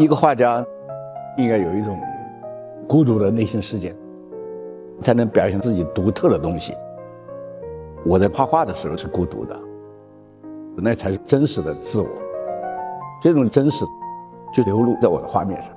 一个画家应该有一种孤独的内心世界，才能表现自己独特的东西。我在画画的时候是孤独的，那才是真实的自我。这种真实就流露在我的画面上。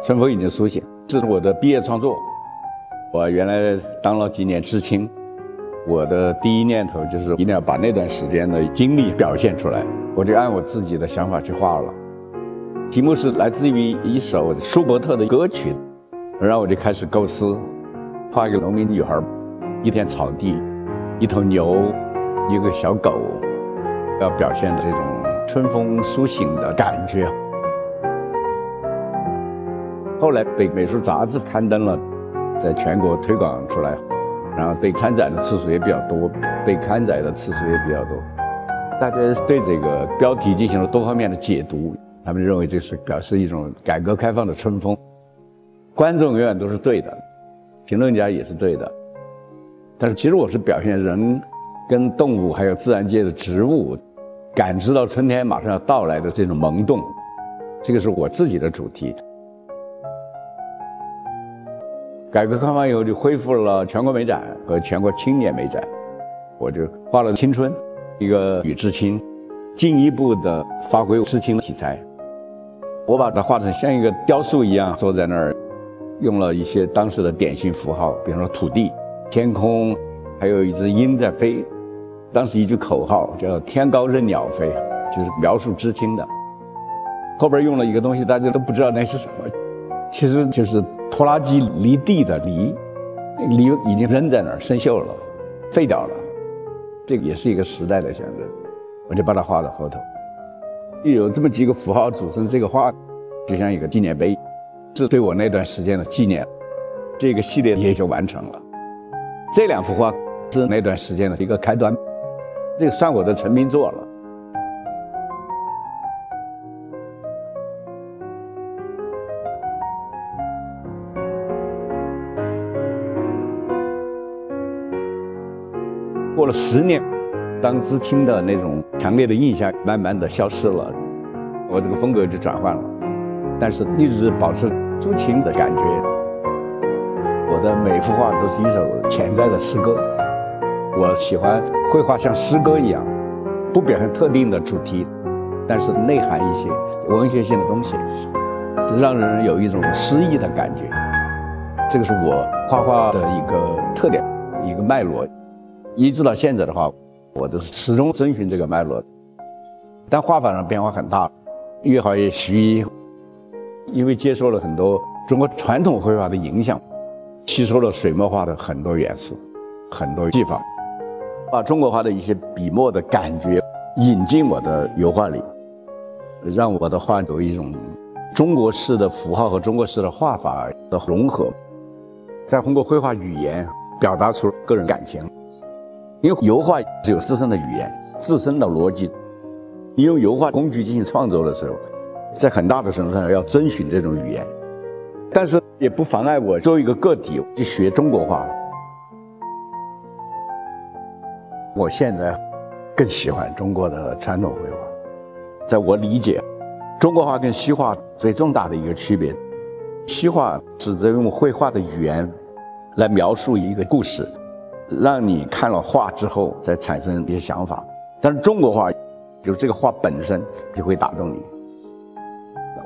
春风已经苏醒，这是我的毕业创作。我原来当了几年知青，我的第一念头就是一定要把那段时间的经历表现出来，我就按我自己的想法去画了。题目是来自于一首舒伯特的歌曲，然后我就开始构思，画一个农民女孩，一片草地，一头牛，一个小狗，要表现这种春风苏醒的感觉。 后来被美术杂志刊登了，在全国推广出来，然后被参展的次数也比较多，被刊载的次数也比较多。大家对这个标题进行了多方面的解读，他们认为这是表示一种改革开放的春风。观众永远都是对的，评论家也是对的，但是其实我是表现人、跟动物还有自然界的植物，感知到春天马上要到来的这种萌动，这个是我自己的主题。 改革开放以后，就恢复了全国美展和全国青年美展，我就画了青春，一个女知青，进一步的发挥知青的题材。我把它画成像一个雕塑一样坐在那儿，用了一些当时的典型符号，比如说土地、天空，还有一只鹰在飞。当时一句口号叫“天高任鸟飞”，就是描述知青的。后边用了一个东西，大家都不知道那是什么，其实就是。 拖拉机犁地的犁，犁已经扔在那儿生锈了，废掉了，这个也是一个时代的象征。我就把它画到后头，有这么几个符号组成这个画，就像一个纪念碑，是对我那段时间的纪念。这个系列也就完成了。这两幅画是那段时间的一个开端，这个算我的成名作了。 过了10年，当知青的那种强烈的印象慢慢的消失了，我这个风格就转换了，但是一直保持抒情的感觉。我的每幅画都是一首潜在的诗歌，我喜欢绘画像诗歌一样，不表现特定的主题，但是内涵一些文学性的东西，让人有一种诗意的感觉。这个是我画画的一个特点，一个脉络。 一直到现在的话，我都始终遵循这个脉络，但画法上变化很大，越画越虚，因为接受了很多中国传统绘画的影响，吸收了水墨画的很多元素、很多技法，把中国画的一些笔墨的感觉引进我的油画里，让我的画有一种中国式的符号和中国式的画法的融合，再通过绘画语言表达出个人感情。 因为油画只有自身的语言、自身的逻辑。你用油画工具进行创作的时候，在很大的程度上要遵循这种语言，但是也不妨碍我作为一个个体去学中国画。我现在更喜欢中国的传统绘画。在我理解，中国画跟西画最重大的一个区别，西画是在用绘画的语言来描述一个故事。 让你看了画之后再产生一些想法，但是中国画，就是这个画本身就会打动你。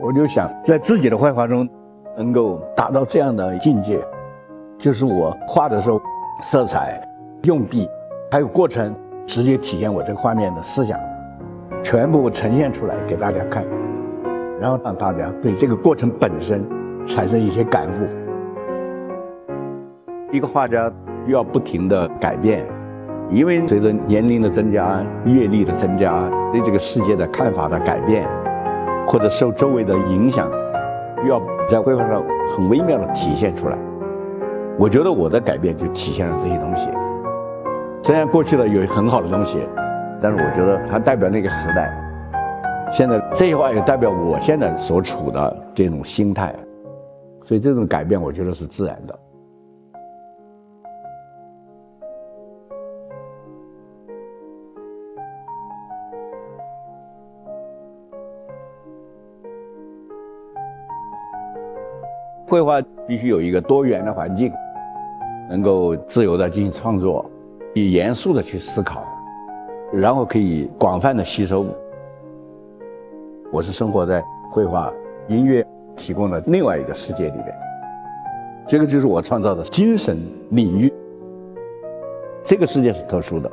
我就想在自己的绘画中能够达到这样的境界，就是我画的时候，色彩、用笔，还有过程，直接体现我这个画面的思想，全部呈现出来给大家看，然后让大家对这个过程本身产生一些感悟。一个画家。 要不停的改变，因为随着年龄的增加、阅历的增加，对这个世界的看法的改变，或者受周围的影响，要在绘画上很微妙的体现出来。我觉得我的改变就体现了这些东西。虽然过去的有很好的东西，但是我觉得它代表那个时代。现在这些话也代表我现在所处的这种心态，所以这种改变我觉得是自然的。绘画必须有一个多元的环境，能够自由地进行创作，以严肃地去思考，然后可以广泛地吸收。我是生活在绘画、音乐提供的另外一个世界里面，这个就是我创造的精神领域。这个世界是特殊的，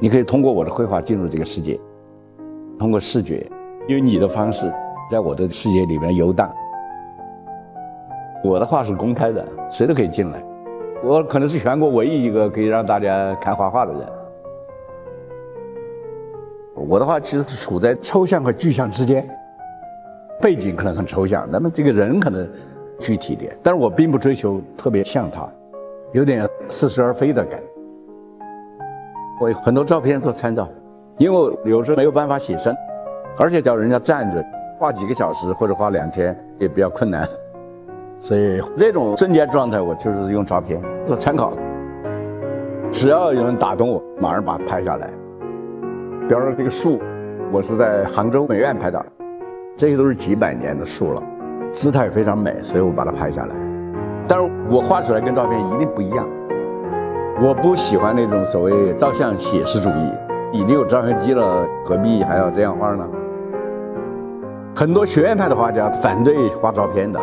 你可以通过我的绘画进入这个世界，通过视觉，用你的方式在我的世界里面游荡。我的画是公开的，谁都可以进来。我可能是全国唯一一个可以让大家看画画的人。我的画其实是处在抽象和具象之间，背景可能很抽象，那么这个人可能具体点。但是我并不追求特别像他，有点似是而非的感觉。我有很多照片做参照，因为我有时候没有办法写生，而且叫人家站着画几个小时或者画2天也比较困难。所以这种瞬间状态，我就是用照片做参考。只要有人打动我，马上把它拍下来。比方说这个树，我是在杭州美院拍的，这些都是几百年的树了，姿态非常美，所以我把它拍下来。但是我画出来跟照片一定不一样。我不喜欢那种所谓照相写实主义，已经有照相机了，何必还要这样画呢？很多学院派的画家反对画照片的。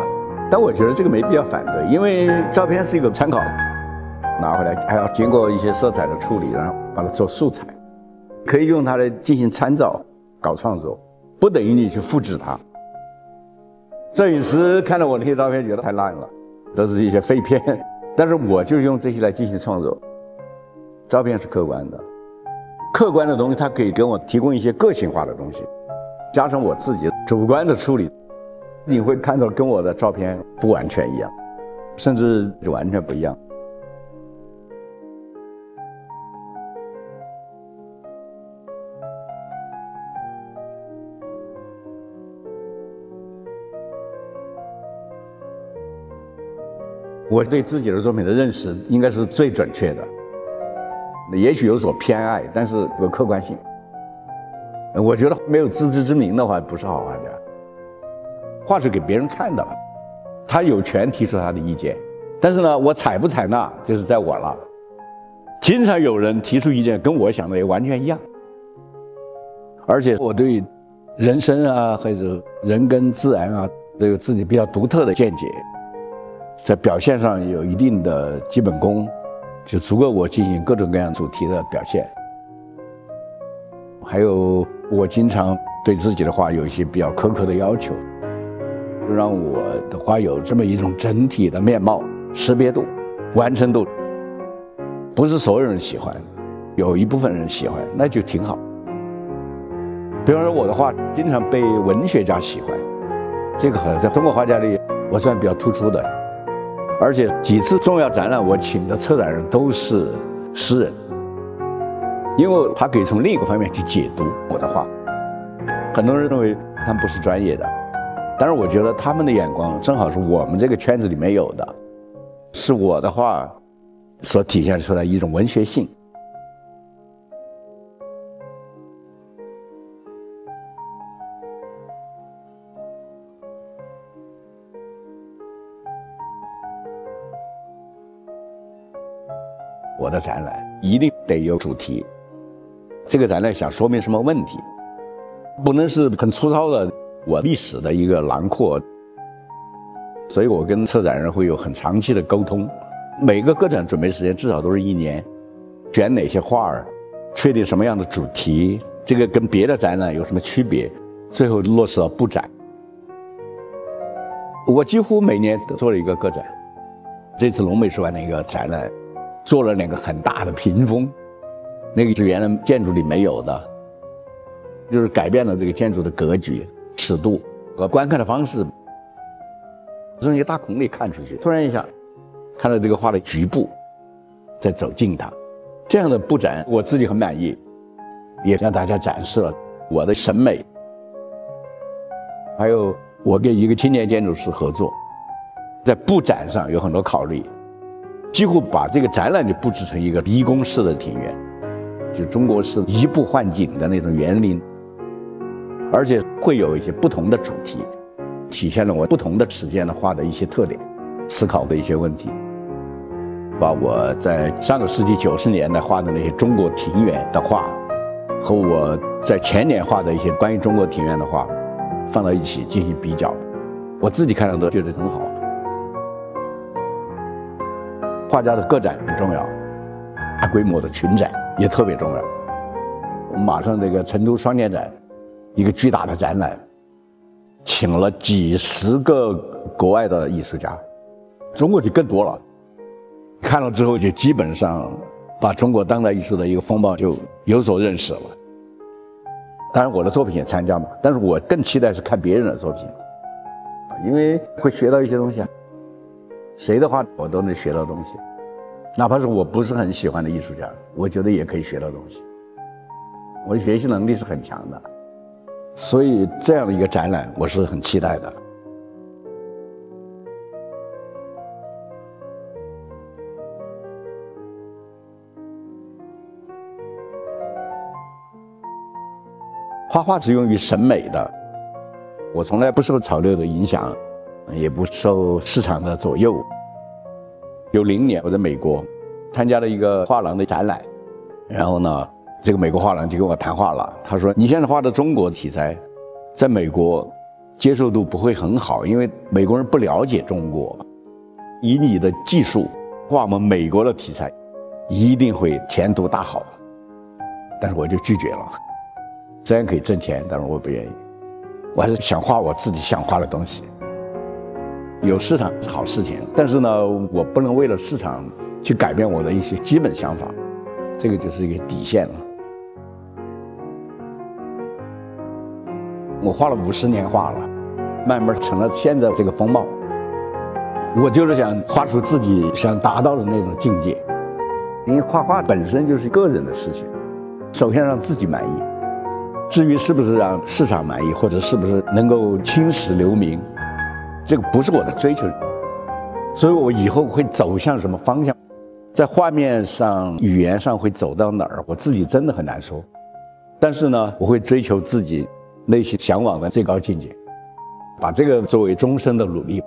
但我觉得这个没必要反对，因为照片是一个参考，拿回来还要经过一些色彩的处理，然后把它做素材，可以用它来进行参照，搞创作，不等于你去复制它。摄影师看到我那些照片觉得太烂了，都是一些废片，但是我就用这些来进行创作。照片是客观的，客观的东西它可以给我提供一些个性化的东西，加上我自己主观的处理。你会看到跟我的照片不完全一样，甚至完全不一样。我对自己的作品的认识应该是最准确的，也许有所偏爱，但是有客观性。我觉得没有自知之明的话，不是好画家。画是给别人看的，他有权提出他的意见，但是呢，我采不采纳就是在我了。经常有人提出意见跟我想的也完全一样，而且我对人生啊，或者人跟自然啊，都有自己比较独特的见解，在表现上有一定的基本功，就足够我进行各种各样主题的表现。还有，我经常对自己的画有一些比较苛刻的要求。让我的画有这么一种整体的面貌、识别度、完成度，不是所有人喜欢，有一部分人喜欢，那就挺好。比方说我的画经常被文学家喜欢，这个好像在中国画家里我算比较突出的，而且几次重要展览我请的策展人都是诗人，因为他可以从另一个方面去解读我的画。很多人认为他们不是专业的。但是我觉得他们的眼光正好是我们这个圈子里没有的，是我的画所体现出来一种文学性。我的展览一定得有主题，这个展览想说明什么问题，不能是很粗糙的我历史的一个囊括，所以我跟策展人会有很长期的沟通。每个个展准备时间至少都是1年，选哪些画儿，确定什么样的主题，这个跟别的展览有什么区别，最后落实到布展。我几乎每年都做了一个个展，这次龙美术馆的一个展览，做了2个很大的屏风，那个是原来建筑里没有的，就是改变了这个建筑的格局。尺度和观看的方式，从一个大孔里看出去，突然一下，看到这个画的局部，再走近它。这样的布展我自己很满意，也向大家展示了我的审美。还有我跟一个青年建筑师合作，在布展上有很多考虑，几乎把这个展览就布置成一个迷宫式的庭院，就中国式移步换景的那种园林，而且会有一些不同的主题，体现了我不同的时间的画的一些特点，思考的一些问题。把我在上个世纪90年代画的那些中国庭园的画，和我在前年画的一些关于中国庭园的画，放到一起进行比较，我自己看到都觉得很好。画家的个展很重要，大规模的群展也特别重要。我们马上这个成都双年展，一个巨大的展览，请了几10个国外的艺术家，中国就更多了。看了之后，就基本上把中国当代艺术的一个风貌就有所认识了。当然，我的作品也参加嘛，但是我更期待是看别人的作品，因为会学到一些东西啊。谁的话我都能学到东西，哪怕是我不是很喜欢的艺术家，我觉得也可以学到东西。我的学习能力是很强的，所以这样的一个展览我是很期待的。画画是用于审美的，我从来不受潮流的影响，也不受市场的左右。90年我在美国参加了一个画廊的展览，然后呢，这个美国画廊就跟我谈话了，他说你现在画的中国题材在美国接受度不会很好，因为美国人不了解中国，以你的技术画我们美国的题材一定会前途大好。但是我就拒绝了，虽然可以挣钱，但是我不愿意，我还是想画我自己想画的东西。有市场是好事情，但是呢，我不能为了市场去改变我的一些基本想法，这个就是一个底线了。我画了50年画了，慢慢成了现在这个风貌。我就是想画出自己想达到的那种境界，因为画画本身就是个人的事情，首先让自己满意。至于是不是让市场满意，或者是不是能够青史留名，这个不是我的追求。所以我以后会走向什么方向，在画面上语言上会走到哪儿，我自己真的很难说。但是呢，我会追求自己内心向往的最高境界，把这个作为终身的努力。